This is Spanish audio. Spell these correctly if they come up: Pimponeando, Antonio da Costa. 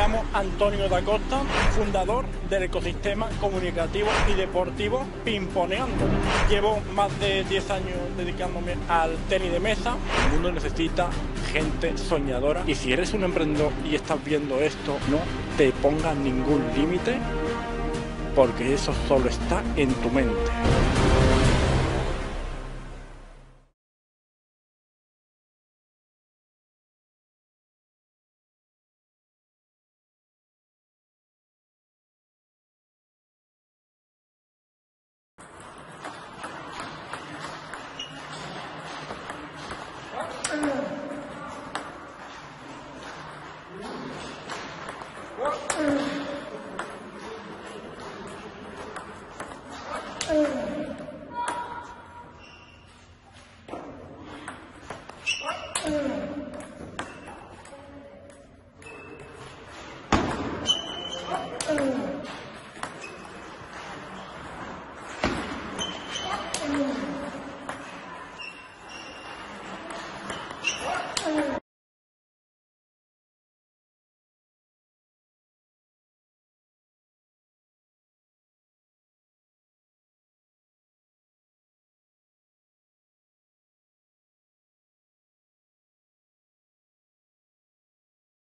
llamo Antonio da Costa, fundador del ecosistema comunicativo y deportivo Pimponeando. Llevo más de 10 años dedicándome al tenis de mesa. El mundo necesita gente soñadora, y si eres un emprendedor y estás viendo esto, no te pongas ningún límite, porque eso solo está en tu mente.